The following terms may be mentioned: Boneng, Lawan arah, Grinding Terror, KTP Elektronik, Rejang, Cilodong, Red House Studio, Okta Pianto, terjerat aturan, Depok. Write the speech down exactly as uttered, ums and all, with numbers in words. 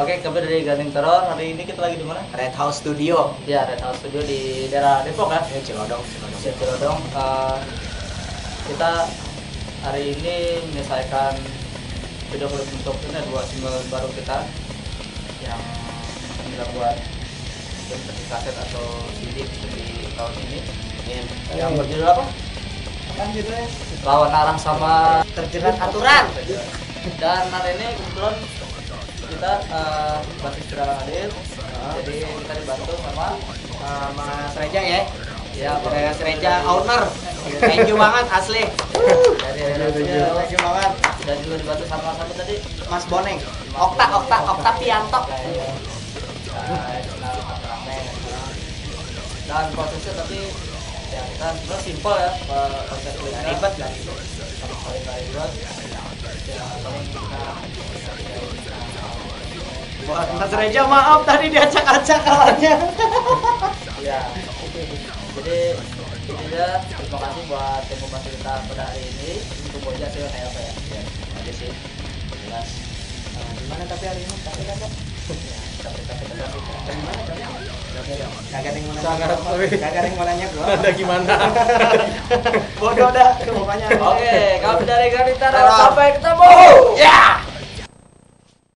Oke, kembali dari Grinding Terror. Hari ini kita lagi di mana? Red House Studio. Ya, Red House Studio di daerah Depok ya? Ya, Cilodong. Cilodong. Ya, Cilodong. Uh, kita hari ini menyelesaikan video klip untuk ini dua single baru kita yang kita buat seperti kaset atau C D di tahun ini. Ya. Yang berjudul apa? Apa judulnya? Lawan Arah sama Terjerat Aturan. Dan hari ini kebetulan kita uh, basis sudah hadir, nah, jadi kita dibantu sama uh, Mas Rejang ya. Ya, Mas Rejang owner. Thank you banget asli. Dari Rejang, thank you banget. Dan juga dibantu sama satu tadi Mas Boneng, Okta Okta Okta Pianto. Dan prosesnya tapi ya kita sebenarnya simpel ya, proses kuliah ribet kan. Sama kali ribet. Ya, Mas Reja maaf tadi diacak-acak awalnya. Ya, jadi intinya terima kasih buat tim fasilitas pada hari ini. Tunggu aja hasilnya kayak apa ya. Ya, aja sih. Jelas. Gimana tapi hari ini tapi kan? Gimana tapi? Kagak yang mau nanya. Kagak yang mau nanya gua. Ada gimana? Bodoh dah. Oke, kami dari Grinding Terror sampai ketemu. Ya.